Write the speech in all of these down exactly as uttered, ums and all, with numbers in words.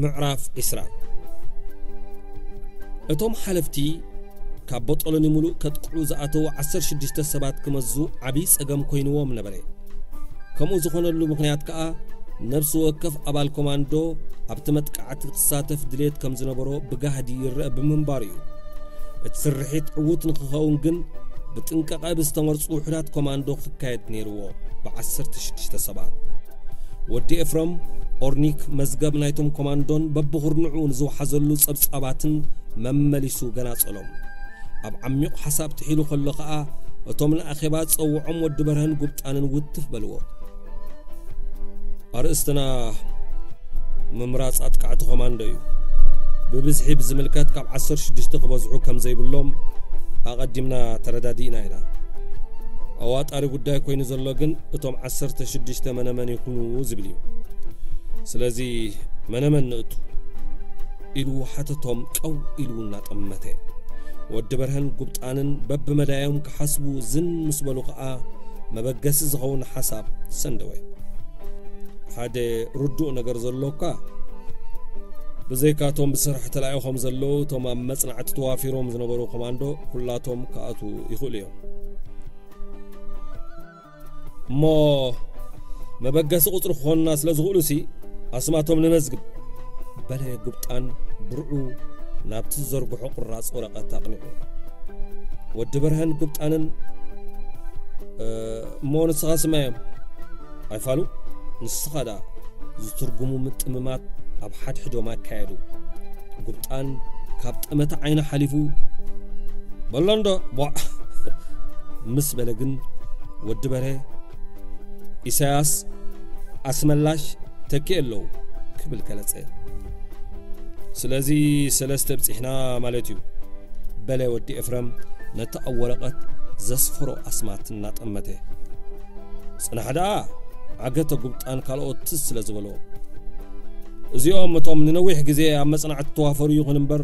معرف إسراء أتوم حلفتي كابطلني ملو كتقعو زأتو عسر شدشتا سبات كمزو عبيس أقام كوينو من بري كمو زخون اللو مغنيات كأ نفس وكف أبال كوماندو أبتمت كعت القصاتف دليت كمزنا برو بقهدي الرأب من باريو اتسرحيت عووت نخخاون جن بتنكا قابس تمرس وحدات كوماندو خكايت نيرو بعسر تشدشتا سبات ودي إفرام أورنيك مزقاب نايتم كوماندون ببغر نعون زو حزلو سبساباتن مملسو قناص علوم أب عميق حساب تحيلو خلقاء وطمن أخيبات صوعم ودبرهن قبتانن ودتف بلو أرئستنا ممراس أتكعت كوماندويو ببزحي بزملكات كاب عسر شدشتق بزحو كم زي باللوم أقدمنا تردادينا هنا أوات أري قداي كوين زلوغن أتوم عسر تشدشتا من من يكونو زبليو سلازي من من نقطو إلو حتى توم كو إلو نات أمته ودبرهن قبطانن بب مدايهم كحسبو زن مسبلوقا مبقس زغون حساب سندوي هذا ردو نقر زلوكا بزيكا توم بسرحة تلاعيوهم زلو توم مصنعة توافيروم زنبرو قماندو كلا توم كأتو يخوليهم ما ما بقاس قطر خونا سلازغولوسي أسمعتهم نمزق بلا قبطان برعو نابت الزرق حق الراس ورقة تقنعو والدبرهن قبطان أه ما نسخة سمايم عيفالو نسخة دا زترقمو متأممات أبحاد حدو ما كايدو قبطان كابت أمت عين حليفو بلاندا بوع مس بلقن والدبره إساس أسملاش تكيلو قبل كلاسه سلازي سلاستبس إحنا مالتيو بلا ودي إفرام نتأورقت زصفرو أسمات النات أمته سنة حدا عقدت قمت أن قالوا تسلا زولو زيوم متوم ننويح جزي عم صنعت توافر يغنم بر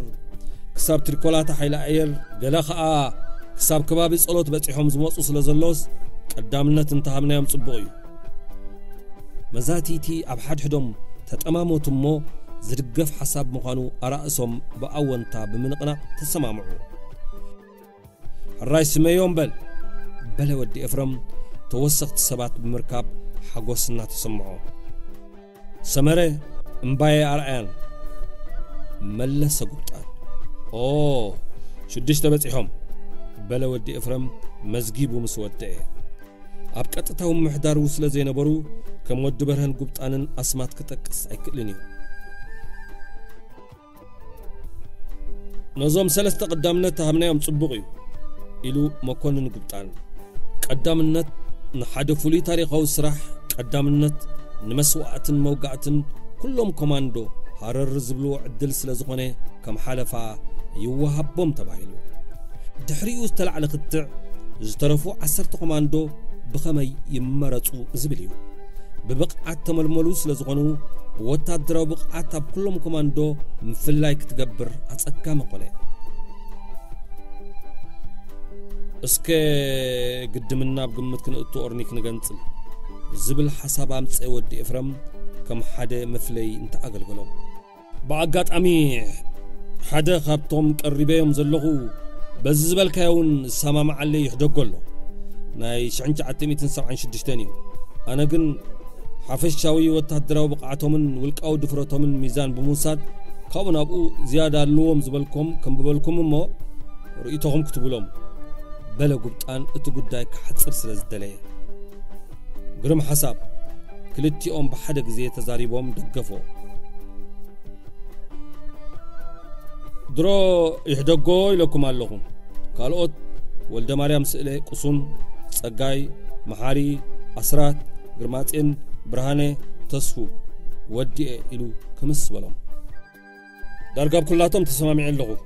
كساب تركولاتا حيلا عيل جلاخا كساب كبابي صلوت بتحهم زموس وسلازلوس قدامنا تنتهمنا يوم صبغي مزاتيتي أبحد حدم تتأمامو تمو زرقف حساب مخانو أرأسهم بأون تاب منقنا تسمامعو الرئيس ميوم بل بلا ودي إفرام توسقت السبات بمركاب حقو سنة تسمعو سمري مبايا أرأيان ملسا قبطان أوه شدش تبتحهم بلا ودي إفرام مزقيبو مسودتئي أبكتتهم محدار وصل زي نبرو كم ودبرهن قبطانن أسمات كتكس أكلني نظام سلسة قدامنا تهمنا يوم صبغيو إلو مكونن قبطان قدامنا نحدفو لي تاريخ وسرح قدامنا نمسوعة موقعة كلهم كوماندو هرر زبلو عدل سلزغني كم حلفا يوهبهم تباهلو دحريو استلع لقطع زترفو عسرت كوماندو بخمي يمرتو زبليو ببقعة تململو سلزغنو وتدرو بقعة بكلهم كوماندو مفلايك تقبر أتسكى مقولي اسكي قدمنا بقمتكن اتو أرنيك نغنطل زبل حسابا متساود إفرام كم حدا مفلي انت أقل قلوم بعقات أميح حدا خابتهم كالربايهم زلغو بس زبل كاون سامام علي يحدق قلو ناي شعنج عتميتن سبعين شدشتاني أنا قن حافش شاوي وتهدروا بقعتهم والكاو دفرتهم الميزان بموساد كون أبو زيادة اللوم زبالكم كم ببالكم ما رئيتهم كتبوا لهم بلا قبطان اتقود دايك حتصر سلز دلي قرم حساب كلتي أم بحدق زي تزاريبهم دقفو درو يحدقوا لكم اللغم قالوا والد مريم سئلة قصون سجاي محاري أسرات جرماتين برهانة تصفو ودي إلو كمس ولهم درجاب كلاتهم تسمع اللغو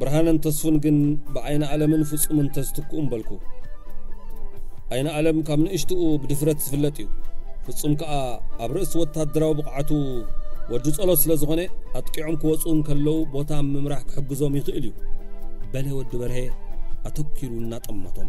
برهانة تصفون جن بعين علم نفوس من تستكون بالكو عين علم كم نشتو بدفرت فلتيو فصم كأ أبرز وتهدروا بقعتو وجزء الله سلزغنة أتقعهم كوصون كلو بوتام ممرح حب زامي قليو بله ودبره أتذكر النات أمتهم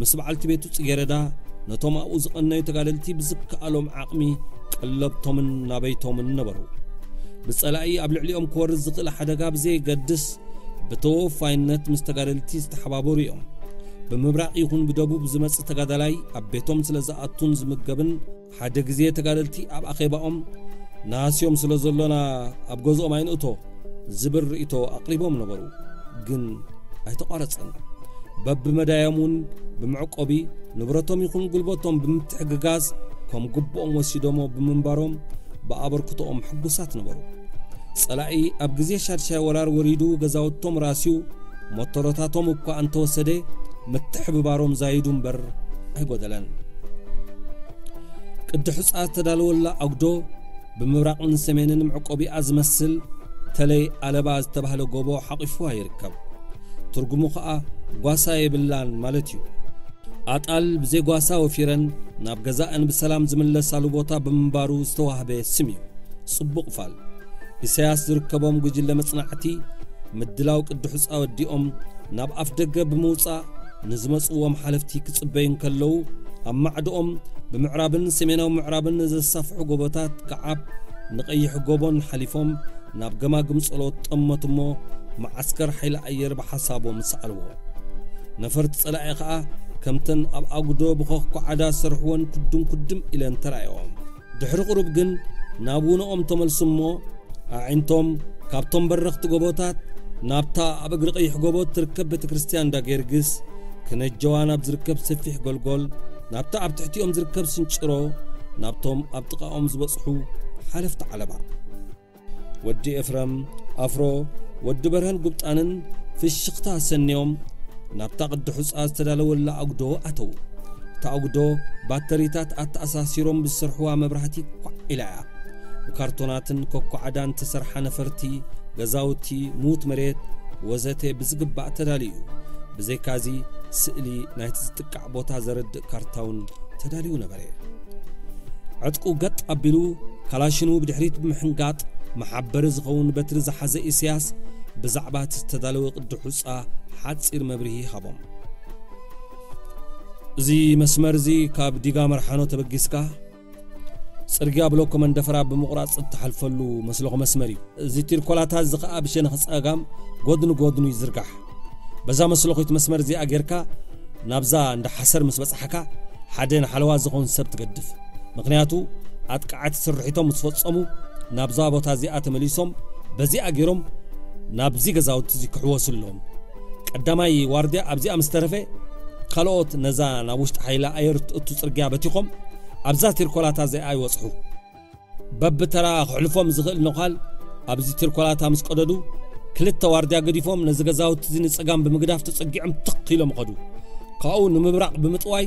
مسبع التبيتو تجردا نتوما أوزقنا يتقاللتي بزك ألوم عقمي قلبتومن نابيتومن نبرو بسألعي أبلع ليوم كورزق لحدقاب زي قدس بتو فاينت مستقرلتي استحبابور يوم بمبرع يكون بدبوب زمس تقادلاي أبيتهم سلزاتون زمقبن حد جزية تقادلتي أب أخيبهم ناس يوم سلزلنا أبجزء ماين أتو زبر إتو أقربهم نبرو جن أتقارصن بب مدايمون بمعقبي نبرتهم يكون قلبتهم بمتحججاز كم قبهم وسيدهم بمنبرهم بأبركتهم حبسات نبرو سلعي أبجزي شرشة ولار وريدو جزاو توم راسيو مطراتهم وقع أن توسده متحب بارهم زايدون بر هجودلن قد حس أتدل ولا أقدو بمبرق السمين معقبي أزمسل تلي على بعض تبهل جبو حقفوها يركب ترجمو خاء قاساي باللان مالتيو أتقل بزي قاساو فيرن نبجزاء بالسلام زملة سالوبوتا بمبارو استواه بسميو صبق فال إساياس دركبهم جل مصنعتي مدلاو قد حس أوديهم ناب أفدق بموسى نزمس وهم حلفتي كصبين كلو أما عدهم بمعرابن سمينا ومعرابن زي الصف حقوبتات كعب نقي حقوبهم حليفهم ناب جما جمس ألوت أمتمو معسكر حيل أير بحسابهم سألوه نفرت سلاقة كمتن أب أقدو بخوك عدا سرحون كدم كدم إلى أن ترايهم دحر قرب جن نابونا أم تمل سمو أعنتم كابتن برقت جبوتات نابتا أبغرق يحجبوت تركبت كريستيان داجيرجس كنت جوانا بزركب سفيح جول جول نابتا أبتحتي أم زركب سنشرو نابتم أبتقى أم زبصحو حلفت على بعض ودي إفرم أفرو ودي برهن قبت أنن في الشقطة سنيوم نابتا قد حس أستدلو ولا أقدو أتو تأقدو باتريتات أتأساسيرهم بالسرحوة مبرحتي إلى وكارتوناتن كوكو عدان تسرح نفرتي غزاوتي موت مريت وزاتي بزقب باعتداليو بزي كازي سئلي نايتز تقع بوتا زرد كارتاون تداليو نبري عدقو قط أبلو كلاشنو بدحريت بمحنقات محبر زغون بترز حزي إسياس بزعبات تداليو قد حسقا حد سير مبرهي خبم زي مسمر زي كاب ديقا مرحانو تبقسكا سرقيا بلوكو من دفرا بمقراص التحلفلو مسلوخ مسمري زي تيركولاتاز زقا بشين خص اغام غودن غودن يزرقح بزا مسلوخيت مسمر زي اغيركا نابزا اند حسر مس بصحكا حدين حلوا زقون سب تقدف مقنياتو اتقعت سرحيتهم تصفصمو نابزا بوتا زي اتمليسوم بزي اغيروم نابزي غزاوت زي كحوسلهم قدماي واردي ابزي امسترفه قالوت نزا نابوشت حيلا ايرت اتو سرقيا بتيقوم أبزا تيركولاتا زي أي وصحو بب ترى خلفهم زغل نقال أبزي تيركولاتا مسقددو كلتا وارديا قديفهم نزغزاو تزيني صقام بمقداف تصقيعم تقيلهم قدو قاو نمبرق بمطواي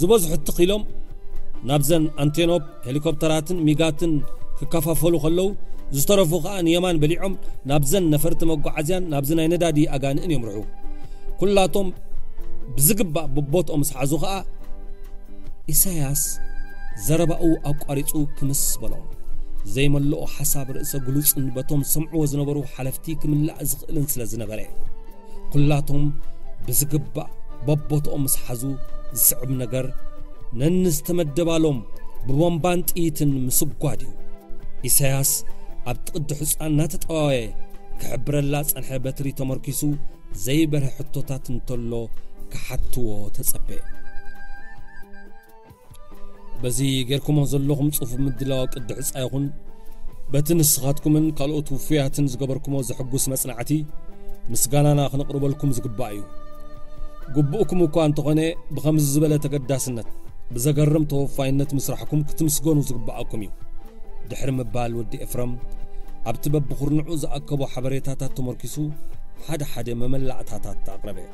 زبزح تقيلهم نابزن أنتينوب هليكوبتراتن ميغاتن ككفافولو خلو زسترفو خان يمان بليعم نابزن نفرت مقعزيان نابزن أي ندادي أغان إن يمرحو كلاتهم بزقبا ببوتهم سحازو خا إساياس زرباو أقاريتو كمس بلون زي ما اللقو حساب رئيسة قلوص ان باتهم سمعو وزنبرو حلفتيك من لعزق الانسل زنبري كلاتهم بزقبا ببطو مسحزو زعب نقر ننستمد بالهم بوانبانت ايتن مسب قاديو إساياس ابتقد حسقان ناتتقاوي كعبر اللاس انحي باتري تمركيسو زي بره حطوتات انتولو كحطوو تسبي بزي غيركم زلوهم صوف مدلاو قد حص ايخون بتنسخاتكمن قالو توفياتن زغبركمو زحقوس مصنعتي مسغانانا خنقربلكم زغبايو غبؤكم وكو انتقنه بخمس زبله تقداسنت بزغرم توفاينت مسرحكم كتمسغونو زغباكم يو دحر مبال ودي افرم ابتبب خرنعو زاكبو حبريتاتا تمركسو حد حد مملعتاتا تقربه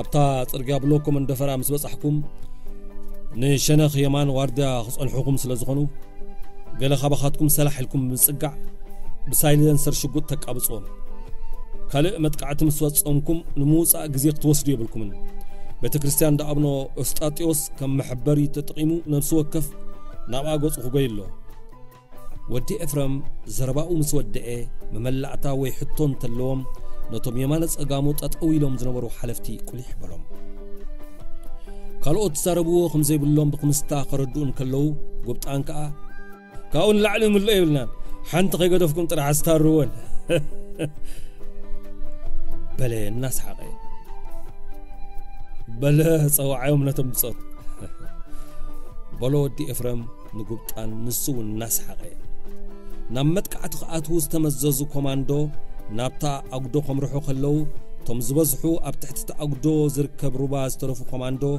ابتا صرغا بلوكم اندفرا مس بصحكم نشنخ يمان واردا خصن حكم سلازخنو قال خبخاتكم سلاح لكم بنصقع بسايلنسر شقوت تقابصوم كالئ متقعت مسوصومكم نموصا غزي توسدي بالكم بيت كريستيان دا ابنو اسطاطيوس كم محبري تتقيمو نفس وكف نابا غوصو غيلو ودي افرم زرباو مسودئ مملعتا وي حتون تلوم نتوم يمال صقامو ططوي لهم زنبرو حلفتي كل يحبرهم كالوت سربو خمس يبلهم بخمستا قردون كلو غبطان كا كاون لعلم الله يبلنا حنت قيدفكم طرح استارون بل الناس حقي بل صواعيهم نتمصط بلو دي افرم نغبطان نسو الناس حقي نمت قعت قعتو استمززو كوماندو نابتا اقدو خمرحو خلو توم زبزحو اب تحت اقدو زركب ربا استرفو كوماندو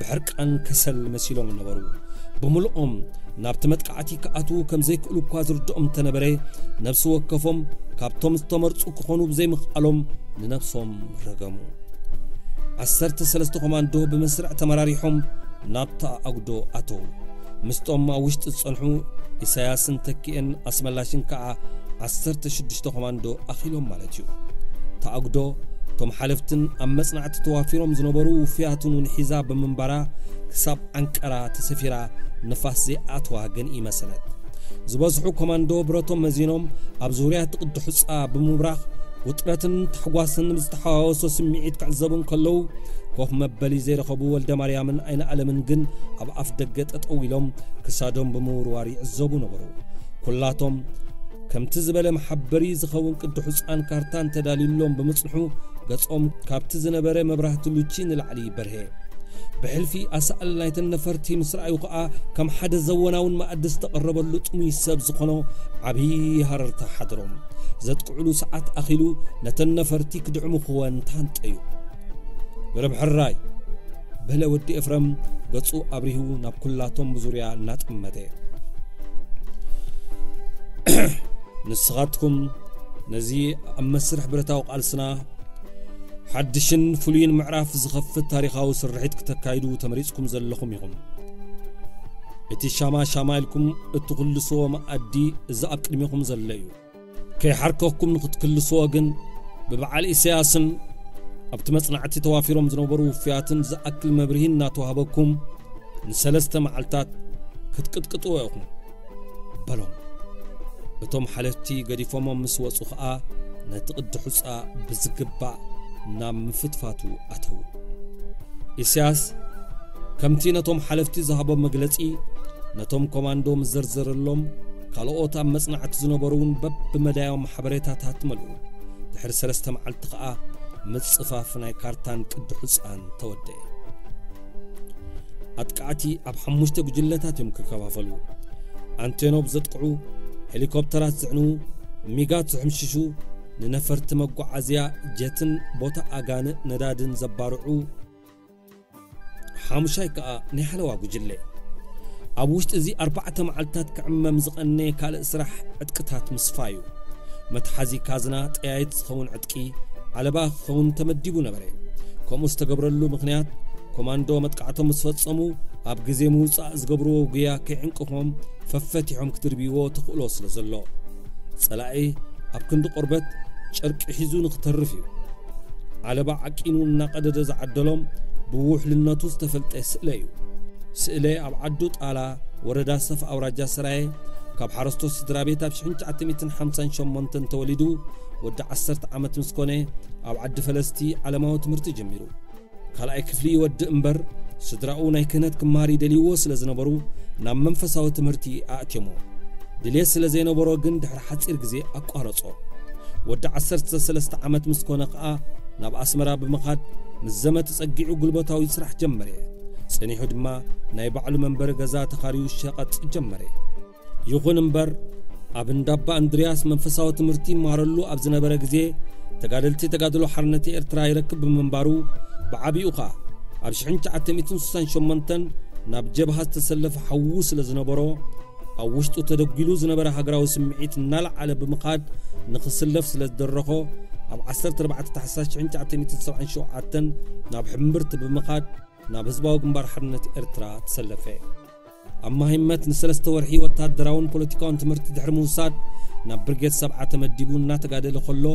بحرقان كسل مسيلو نبرو بملؤم نابت متقعتي كاتو كم زي كلو كازردوم تنبري نفسو وكفم كابتوم استمرصو كخونو بزي مقالوم لنفسهم رقمو عسرت سلستو كوماندو بمسرع تمراريحوم نابتا اقدو اتو مستوم ما وشت تصنحو إساياسن تكين اسملاشن كا عسرت شدشتو كوماندو اخيلهم مالتيو تا اقدو توم حلفتن ام مصنعت توافيرهم زنبرو وفياتن ونحزاب منبرا كساب انقرا تسفيرا نفاس زي اتوا غن اي مسلت زبزحو كوماندو براتوم مزينوم اب زوريا تقدو حصا بمبراخ وطراتن تحواسن مستحاوسو سميعيت كعزبون كلو كوف مبالي زي رخبو ولد مريم اين علمن غن اب افدقت اطويلهم كسادوم بمورواري عزبو نبرو كلاتهم كم تزبل محبري زخون قدو حصان كارتان تداليلهم بمصلحو قصوم كابت زنبره مبرهت لوتشين العلي برهي بحلفي اسال لايت نفرتي مسرعي وقع كم حد زوناون ما ادس تقربلو طمي سب زخنو عبي هررت حضرم زتقعلو ساعات اخيلو نتنفرتي كدعمو خوان تانطيو برب حراي بلا ودي افرم قصو ابريو ناب كلاتم بزوريا ناطمته نسغاتكم نزي امسرح برتاو قالسنا حدشن فلين معرف زخف تاريخاو سرحيت تكايدو تمريزكم زلخم يغم اتي شاما شامالكم اتغلسوا ما ادي اذا ابقلميكم زليو كي حركوكم نقتكلسوا غن ببعال اسياسن ابتمصنعتي توافيرهم زنبرو فياتن ذا اكل مبرهن ناتوهبكم نسلسته معلتات كتقطقطوا يغم بلهم اتم حالتي غديفوم مسوصو خا نتقد حصا بزغبا نام فتفاتو اتو إسياس كمتي نتوم حلفتي زهبا مغلصي نتوم كوماندو مزرزرلوم كالوتا مصنعت زنبرون بب بمدايوم حبريتات هتملو دحر سلسته معلت قا مصفافناي كارتان قد حصان تودي اتقعتي اب حمشت بجلتات يمك كفافلو انتنوب زتقعو هليكوبترات زعنو ميغات زحمششو ننفرت مقعزيا جتن بوتا اغان ندادن زبارعو حامشايكا نحلوا غجله ابوشت زي اربعه معلتات كعمم زقني كال اسرح عتقتات مسفايو متحزي كازنا طيايت خون عتقي على با خون تمديبو نبره كوم استغبرلو مخنيات كوماندو متقعتو مسفصمو اب غزي موصا زغبرو غيا كعنقهم ففتيهم كتربيو تقلو سلازلو صلاي اب كند قربت شرك حيزون اخترفيو على باعقينو نقدد زعدلهم بوح للناتو استفلت اسلايو سئلي اب عدو طالا وردا صف اوراجا سراي كاب حرستو سترابيت اب شحن تسعمية وخمسة وخمسين شمنتن تولدو ود عشرة عامات مسكونه اب عد فلسطي على ما تمرت جميرو كلاي كفلي ود امبر سدراو ناي كنت كماري دليو سلازنبرو نام منفساو تمرتي ااتيمو دليس لزينبرو غن دحر حصير غزي اقارصو ود عسرت سلسته عامات مسكونه قا ناب اسمرا بمقاد مزمت تصقيعو غلبتاو يسرح جمري صنيحو دما ناي بعلو منبر غزا تخاريو شقط جمري يغون منبر ابن دابا اندرياس منفساو تمرتي مارلو اب زنبره غزي تغادلتي تغادلو حرنتي ارترا يركب منبارو بعبيوقا اب شحنت عتميتن سسان شمنتن ناب جبهه تسلف حوس لزنبرو اوشتو تدغيلو زنبره هاغراو سمعيت نال على بمقاد نخسلف سلدرخو اب عشرة أربعة تحساش عنت ألف وتسعمية وسبعين شعاتن ناب حمرت بمقاد ناب حزباو غنبار حرنت ارترا تسلفه أما همت نسلست ورحي وتهدراون بوليتيكان تمرت دحر موساد نبرجت سبعة تمديبون ناتقادل خلو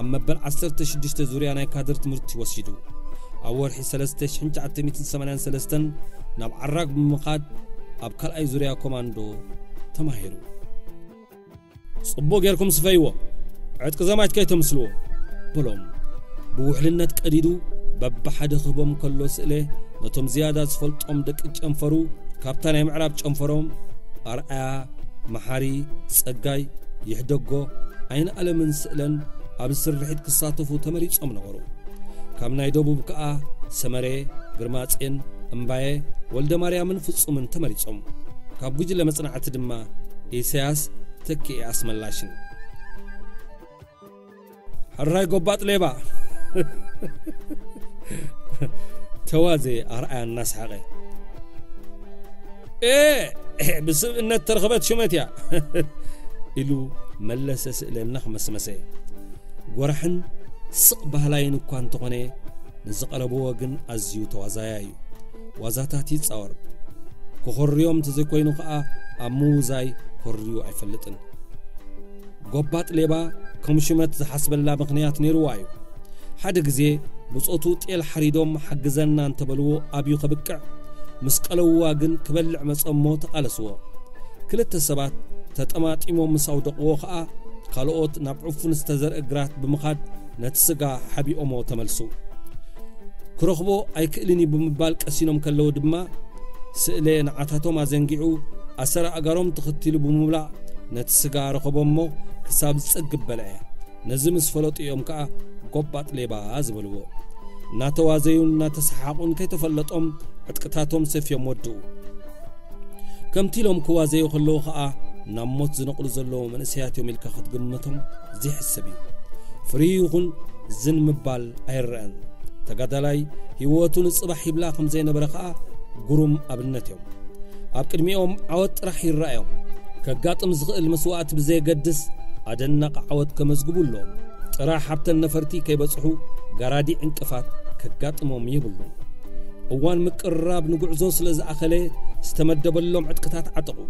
أما بل عصر تشدشت زوريانا كادر تمرت وسجدو أول حي سلستش حنت عتميتن سمنان سلستن نبعرق بمقاد أبكال أي زوريا كوماندو تماهيرو صبو غيركم سفيوه عدك زمايت كي تمسلوه بلوم بوحلنا تقديدو ببحد خبوم كلو سئله نتم زيادة سفلت أم دك اتشنفرو كابتن هم عرب اتشنفروم أرأى محاري سقاي يحدقو أين ألمن سئلن أبسر رحيد كساتفو تمريج أم نغرو كامنا يدوبو بكاة سمري غرماتين أمباي والد مريم فصوم من تمريج أم كابوج لما صنعت دما إيساس تكي أسم اللاشن الرأي قبات ليبا توازي أرأي الناس حقي إيه بس إن الترغبات شمتيا إلو ملس سئلم نخمس مسي ورحن سقبه لاين وكان تغني نزق لبوغن أزيو توازايايو وازاتاتي تصور كخريوم تزيكوينو قاة أموزاي خريو عفلتن قبات ليبا كمشمت حسب الله مغنيات نيروايو حدق زي بسقطو تقل حريدوم حق زنان تبلو أبيو قبكع مسقلو واقن كبلع مسأمو تقالسوا كل التسابات تتأمات إمو مساو دقوو قاة قالوت نبعوف نستزر إقرات بمقاد نتسقى حبي أمو تملسو كرخبو أي كئلني بمبالك أسينوم كاللو دما سئلي نعاتاتو ما زنجعو أسرع أقاروم تختيلو بمبلع نتسقى رخبو أمو كساب تسقب بلعي نزم سفلوت إيوم كأ قبات ليبا أزبلو ناتوازيون ناتسحاقون كي تفلطهم عدكتاتهم سفيوم ودو كم تيلوم كوازيو خلو قأ نموت زنقل زلو من سياتيو ملكا خد قمتهم زيح السبيل فريغن زن مبال ايران تقادلاي هيواتون الصباح يبلاقم زين برقاء قروم ابنتهم ابكرميهم عوات رحي الرأيهم كاقاتم زغق المسوقات بزي قدس عدنق عوات كمزقبول لهم ترا حبت النفرتي كي بصحو قرادي انكفات كاقاتمهم يبلون اوان مكراب نقعزو سلز اخلي استمدبل لهم عدكتات عطقو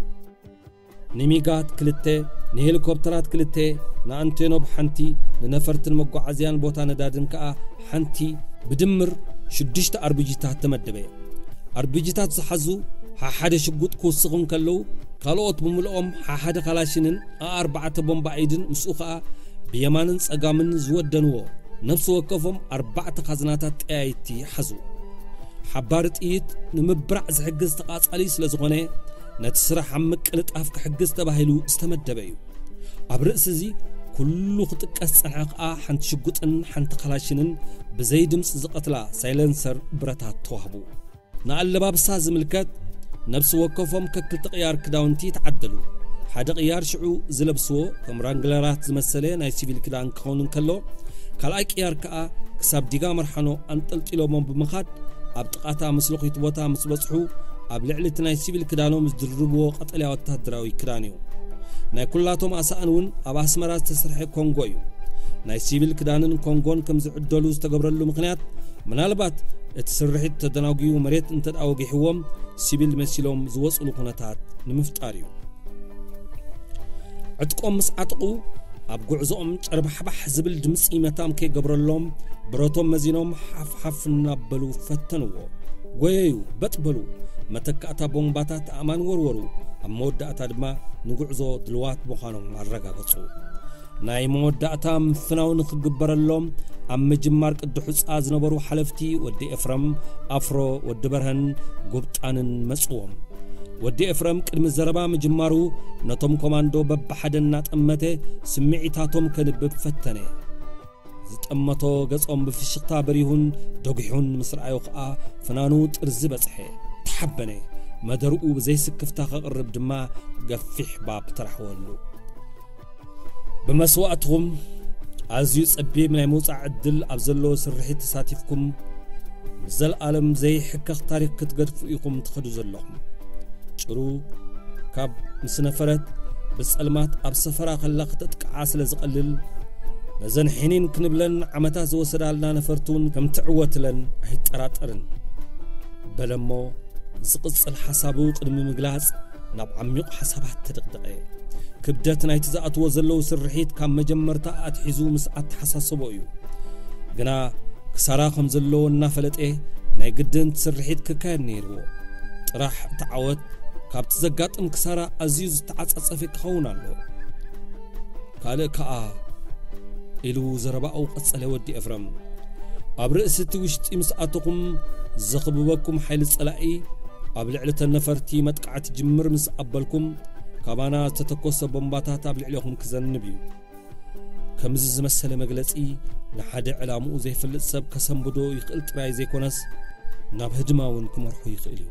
نميقات كلتة نهيلكوبترات كلتة نانتينو بحنتي ننفرت المقو عزيان بوتان دادن كأ حنتي بدمر شدشت أربيجيتات تمدبي أربيجيتات صحزو ها حدا شقود كوسقون كلو كالوت بملقوم ها حدا خلاشنن أربعة بومب عيدن مسوخة بيمانن سقامن زود دنو نفسو وكفهم أربعة خزناتات آيتي حزو حبارت إيت نمبرع زحقز تقاس عليس لزغني نتسرح عمك قلت أفك حقست بهلو استمد بيو أبرأس زي كل خطك أسنعقا حنتشقطن حنتقلاشنن بزيد مسزقتلا سايلنسر براتات توهبو نقل باب ساز ملكات نبس وقفهم ككل تقيار كداونتي تعدلو حد قيار شعو زلبسو كم رانجلرات زمسلين هاي سيفيل كدان كونن كلو كالاي قيار كأ كساب ديقامر حنو أنتلت إلو من بمخاد أبتقاتا مسلوقي تبوتا مسبصحو أبلعلت ناي سيفيل كدانو مزدربو قطلي وتهدراوي كرانيو ناي كلاتهم أسأنون أبا سمراز تسرحي كونغويو ناي سيفيل كدانن كونغون كمزعدلو استقبرلو مقنيات منالبات اتسرحي تدناوغيو مريت انتد أوغي حوام سيفيل مسيلوم زوصلو قناتات نمفتاريو عدقوم مسعطقو أبقعزوم تربحبح زبل دمس إيمتام كي قبرلوم بروتوم مزينوم حف حف نبلو فتنوو ويايو بتبلو متكاتا بومباتات أمان ورورو أمودة أتدما نقعزو دلوات بوخانهم معرقا قطسو ناي مودة أتام ثناو نخقبر اللوم أم جمارك الدحوس آزنبرو حلفتي ودي إفرم أفرو ودبرهن قبطان مسقوم ودي إفرم كلم الزربا مجمارو نتم كوماندو ببحدنات أمته سمعتاتهم كنبب فتنه زت أمتو قصهم بفشقتا بريهن دوقحون مسرع يوقع فنانو ترزب صحي تحبني مدرقو زي سكفتا قرب دما قفيح باب ترحولو بمسوقتهم عزيز أبي من يموت عدل أبزلو سرحي تساتفكم زل ألم زي حكا طريق كتقد فوقكم تخدو زلهم شرو كاب مسنفرت بس ألمات أبسفرا خلقتك عاسل زقلل نزن حينين كنبلن عمتاز وسرالنا نفرتون كم تعوتلن هيتراترن بلمو ዝቅጽል ሓሳቡ ቅድሚ ምግላጽ ናብ ዓሚቕ ሓሳባት ተደቅደቀ ክብደት ናይቲ ዝኣትዎ ዘለው ስርሒት ካብ መጀመርታ ኣትሒዙ ምስ ኣትሓሳስቦ እዩ ግና ክሳራ ከም ዘለዎ እናፈለጠ ናይ ግድን ስርሒት ክካየድ ነይሩ ጥራሕ ተዓወት ካብቲ ዘጋጥም ክሳራ ኣዝዩ ዝተዓጻጸፈ ክኸውን ኣሎ ካልእ ከዓ ኢሉ ዘረባኡ ቀጸለ ወዲ ኤፍረም ኣብ ርእስቲ ውሽጢ ምስ ኣትኩም ዘኽብበኩም ሓይል ጸላኢ ኣብ ልዕሊ ተነፈርቲ መጥቃዕት ጅምር ምስ ኣበልኩም ካባና ዝተተኮሰ ቦምባታት ኣብ ልዕሊኹም ክዘንብ እዩ ከምዚ ዝመሰለ መግለጺ ንሓደ ዕላምኡ ዘይፈልጥ ሰብ ከሰንብዶ ይኽእል ጥራይ ዘይኮነስ ናብ ህድማውን ክመርሑ ይኽእል እዩ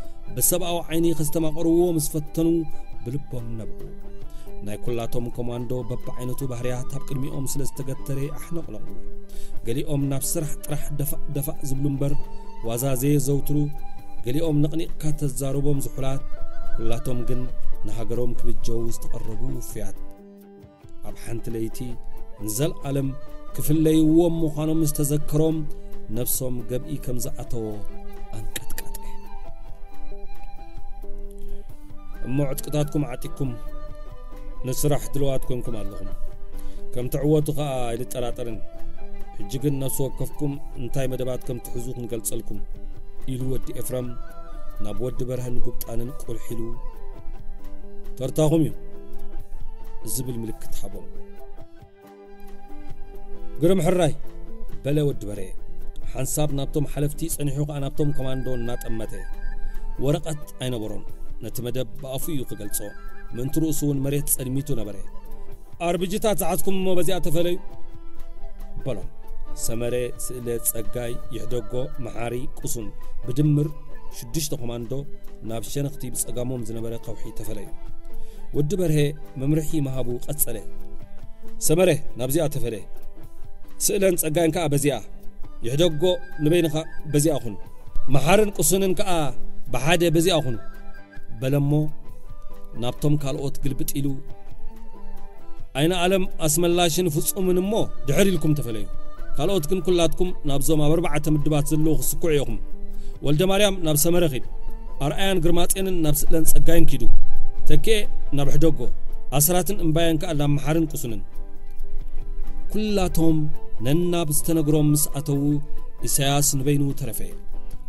ብሰብኣዊ ዓይኒ ክስተማቐርዎ ምስ ፈተኑ ብልቦም ነብዑ ናይ ኩላቶም ኮማንዶ በብዓይነቱ ባህርያት ኣብ ቅድሚኦም ስለ ዝተገተረ ኣሕነቕለቑ ገሊኦም ናብ ስራሕ ጥራሕ ደፋእ ደፋእ ዝብሉ እምበር ዋዛዜ ዘውትሩ ገሊኦም ንቕኒቕካ ተዛረቦም ዝሑላት ኩላቶም ግን ንሃገሮም ክብጀው ዝተቐረቡ ውፍያት ኣብ ሓንቲ ለይቲ ንዘል ዓለም ክፍለይዎም ምዃኖም ዝተዘከሮም ነፍሶም ገብኢ ከም ዝኣተዎ ኣንቀጥቃጠ እሞ ዕጥቅታትኩም ዓጢኩም ንስራሕ ድልዋት ኮይንኩም ኣለኹም ከም ትዕወቱ ከዓ ኣይልጠራጠርን ሕጂ ግን ነፍሲ ወከፍኩም እንታይ መደባት ከም ትሕዙ ክንገልጸልኩም ኢሉ ወዲ ኤፍረም ናብ ወዲ በርሃን ጉብጣንን ቁልሒሉ ተርታኹም እዩ ዝብል ምልክት ሓቦም ግርም ሕራይ በለ ወዲ በረ ሓንሳብ ናብቶም ሓለፍቲ ጸኒሑ ከዓ ናብቶም ኮማንዶ እናጠመተ ወረቐት ኣይነበሮን ነቲ መደብ ብኣፉ እዩ ክገልጾ من تروسون مريت صدميتو نبره اربجيتا تعاتكم مو بزيا تفلي بلون سمره سله صقاي يحدغو محاري قسون بدمر شدش تقماندو نابشن خطيب صقاموم زنبره قوحي تفلي ود بره ممرحي مهابو قصله سمره نابزيا تفلي سلهن صقاين كا بزيا يحدغو نبينخا بزيا خون محارن قسونن كا بحاده بزيا خون بلمو نابتم كالوت قلبت إلو أين ألم أسم الله شنفسهم من أمه دعري لكم تفلي كالوت كن كلاتكم نابزو ما بربعة مدبات زلوخ سكوعيهم والد مريم نابس مرغيد أرأيان قرماتين نابس لنس أقاين كيدو تكي نابح دوغو أسراتن انباين كألام محارن قسنن كلاتهم ننابس تنقرم مسأتو إساياس نبينو ترفي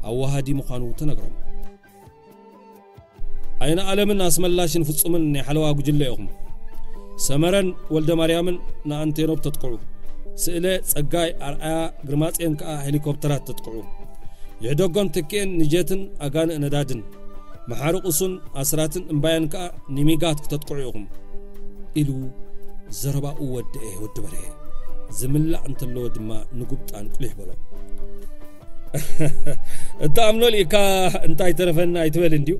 أوها دي مخانو تنقرم أين ألمن أسم الله شنفسومن نحلوا أجلهم سمرن ولد مريمن نأنتينوب تتقعو سئلة سجاي أرآ جرمات إنك هليكوبترات تتقعو يدقون تكين نجاتن أجان ندادن محارقوسن أسراتن إنبيانك نميقات تتقعوهم إلو زربا أود إيه ودبره زملا أنت اللو دما نجبت عن كله بلا الدعملو لك أنت يترفن أيتولن ديو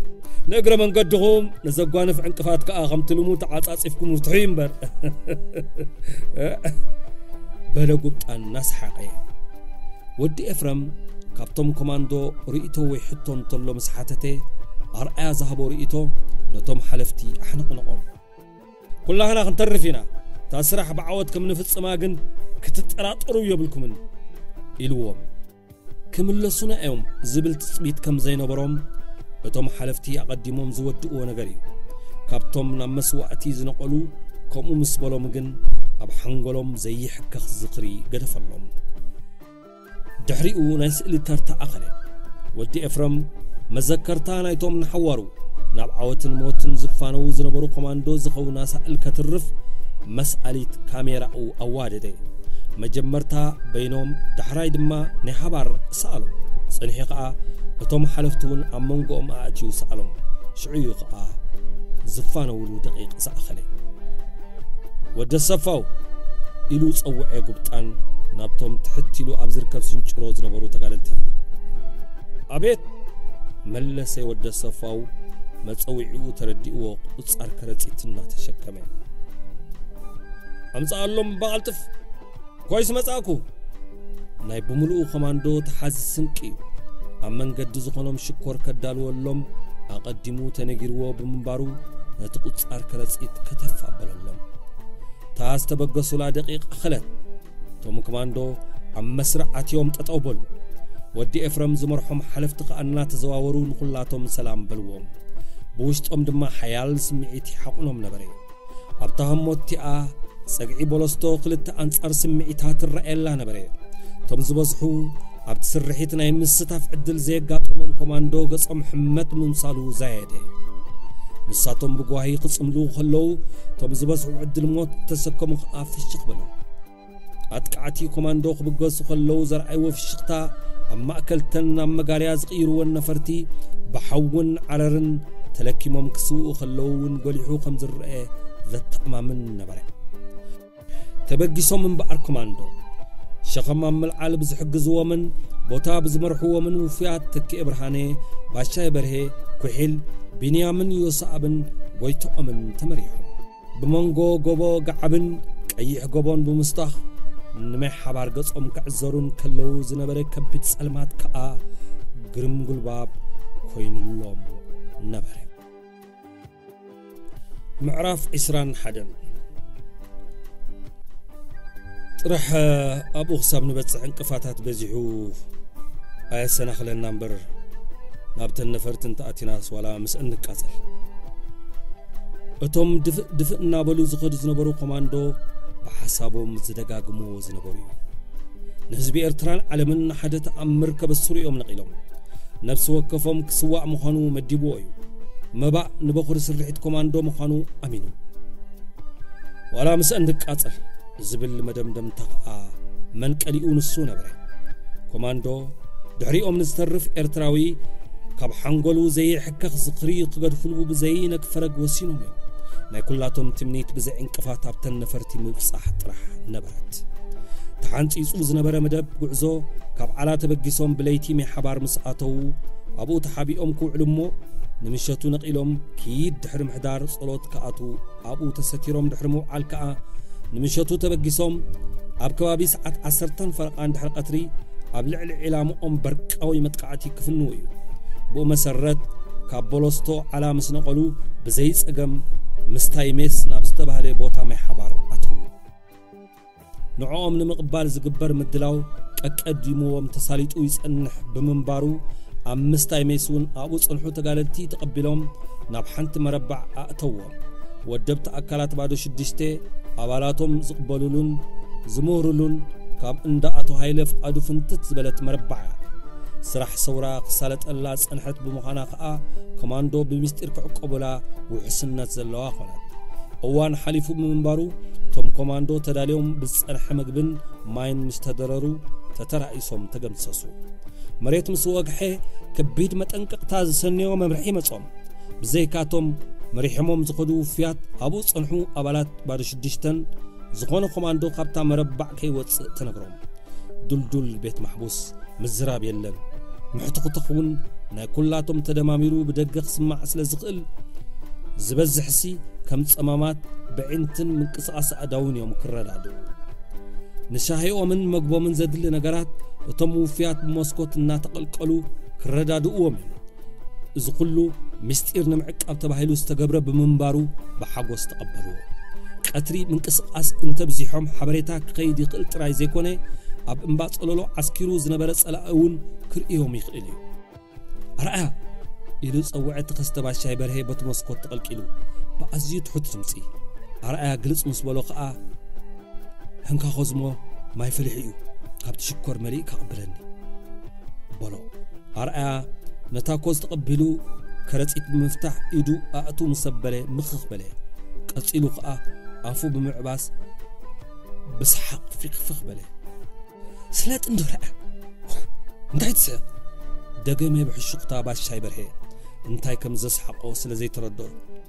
نقرأ من قدهم نزقوانف عن كفاتك آخم تلموت عاطفكم وتحيم بر بلا قبط أن نسحقه ودي إفرم كابتم كوماندو رئيته ويحطون طلو مسحاتته أرأى زهبو رئيته نتم حلفتي أحنق نقوم كلها هنا خنترفينا تاسرح بعودكم نفس سماقن كتتقرات قروية بالكمن إلوهم كم اللي صنعهم زبل تثبيت كم زينا بروم بتم حلفتي أقدمهم زود ونجري كابتم نمس وقتي زنقلو كم مسبلهم جن أبحنجلهم زي حك خزقري جدفلهم دحرقوا ناس اللي ترتع أخله ودي إفرم مذكرتنا يتم نحوروا نبعوت الموت زفانو زنبرو كماندو زخو ناس الكترف مسألة كاميرا أو أوادة مجمرتها بينهم تحريد ما نحبر سألوا صنحقة بتم حلفتون أمونجوم أجيو سألهم شعيق آه زفانو ولو دقيق سأخلي ود الصفاو إلوس أو عقبتان نبتم تحتلو أبزر كبسين شروز نبرو تقالتي أبيت መለሰ ወደ ሰፋው መጽውዕኡ ተረዲእዎ ቁጻር ከረጽትና ተሸከመ አምጻሎም ባልጥፍ ኮይስ መጻኩ ናይ በሙሉ ኮማንዶ ተሐዝስንቂ አመንገድ ዝሆኖም ሽኮር ከዳልወሎም አቀዲሙ ተነግርዎ በመንባሩ ተቁጻር ከረጽት ከተፋ በለሎም ታስ ተበገሱላ ደቂቅ خلت ቶም ኮማንዶ አመስራዓት ዮም ተጠውበሉ ወዲ ኤፍረም ዝመርሖም ሐለፍት ቃና ተዘዋወሩ ንኹላቶም ሰላም በልዎም بوشتهم دم حيال سمعتي حقنهم نبري أبتهم متأ سجعي بلستو قلت أنصار سمعتات الرأيل لا نبري تمزبصحو أبتسر رحيتنا يمسطها في عدل زيقات أمم كوماندو قصم حمد من صالو زايدة نصاتهم بقواهي قصم لو خلو تمزبصحو عدل موت تسكم خقاف الشقبلو أتكعتي كوماندو خبقصو خلو زرعيو في الشقطة أما أكلتنا مقارياز غيرو النفرتي بحون عررن تلكي ممكسو خلون قليحو خمز الرئي ذات أمامن نبري تبقيسو من بقر كوماندو شغمام ملعال بزحقزو ومن بوتا بزمرحو ومن وفيات تكي إبرهاني باشا يبرهي كحيل بنيامن يوسعبن ويتو أمن تمريحو بمانغو قوبو قعبن كأيح قوبون بمستخ نمي حبار قصهم كعزرون كلو زنبري كبت سلمات كأ قرم قلباب كوين اللوم نبري معرف إسران حدن رح أبو خصاب نبتس عن كفاتات بزيحوف آية سنة خلينا نبر نابتن نفرتن تأتي ناس ولا مسألن كاسل أتوم دفق دفقنا بلو زخد زنبرو كوماندو بحسابهم زدقاق مو زنبرو نهزبي إرتران على من حدت أمركب السوري يوم نقلهم نفس وقفهم كسواء مخانو مديبوئيو مبع نبخور سرحيت كوماندو مخانو أمينو ولا مسأندك أطل زبل مدمدم تقع من كاليقون السونة بري كوماندو دعريقو من استرف إرتراوي كاب حنقولو زي حكاخ زقري قد فلو بزيينك فرق وسينو ميو ناي كلاتهم تمنيت بزي انكفات عبتن نفرتي مفصاح ترح نبرت تحانت يسوز نبرة مدب قعزو كاب على تبقيسهم بليتي من حبار مساعتو أبو تحابي أمكو علمو نمشتو نقلهم كيد دحرم حدار صلوت كأتو أبو تستيرهم دحرمو عالكأ نمشتو تبقيسهم أب كبابي ساعت عسرتن فرقان دحر قطري أب لعل علامو أم بركاوي متقعتي كفنويو بو مسرت كاب بولوستو على مسنقلو بزيس أقم مستايميس نابستبه لبوتا من حبار أتو نعوم نمقبال زقبر مدلاو كأقدمو ومتساليت ويس أنح بمنبارو أم مستايميسون أبوس أنحو تقالتي تقبلهم نبحنت مربع أأتوهم ودبت أكالات بعدو شدشتي أبالاتهم زقبلولون زمورلون كاب انداءتو هايلف أدو فنتت زبلت مربع سرح صورا قسالة اللاس أنحت بمخاناقا كماندو بمستر كعقبلا وحسنات زلواقلات أوان حليفو بمنبارو توم كوماندو تداليوم بسأل حمقبن ماين مستدررو تترعيسوم تقمسسو مريت مسوقحي كبيد متنقق تاز سنيو ممرحي مصوم بزيكاتوم مريحموم زخدو فيات أبو صنحو أبالات بارش ديشتن زخون كوماندو قابتا مربع كيوتس تنقروم دول دول بيت محبوس مزراب يلن محتقو تخون نا كلاتوم تدماميرو بدقق سمع سلزقل زبزحسي كم تصمامات بعينتن من قصاص أداون يوم كردادو نشاهيو من مقبو من زدل نقرات وتمو فيات موسكوت الناتقل قلو كردادو ومن زقلو مستير نمعك أبتبهيلو استقبره بمنبارو بحقو استقبرو كأتري من قصاص انتبزيحهم حبريتاك قيدي قلت راي زيكوني أب انبات قلولو عسكيرو زنبرس ألاقون كرئيهم يخليو أرأى يلوز أوعت خستبع شايبر هيبة موسكوت تقلقلو بأزيد حد تمسي أرأي قلص مسبلوقة هنكا خزمو ما يفلحيو كاب تشكر مليك أقبلني بلو أرأي نتاكوز تقبلو كرت إت بمفتاح إدو أأتو مسبلي مخخبلي قلصيلو قا أفو بمعباس بس حق فيق فخبلي سلات اندو رأي انتاي تسيق دقيمي بحشق تاباش شايبر هي انتاي كمزس حقو سلزي تردو